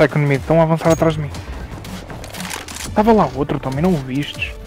sai com o inimigo tão avançado atrás de mim. Estava lá outro também, não o vistes?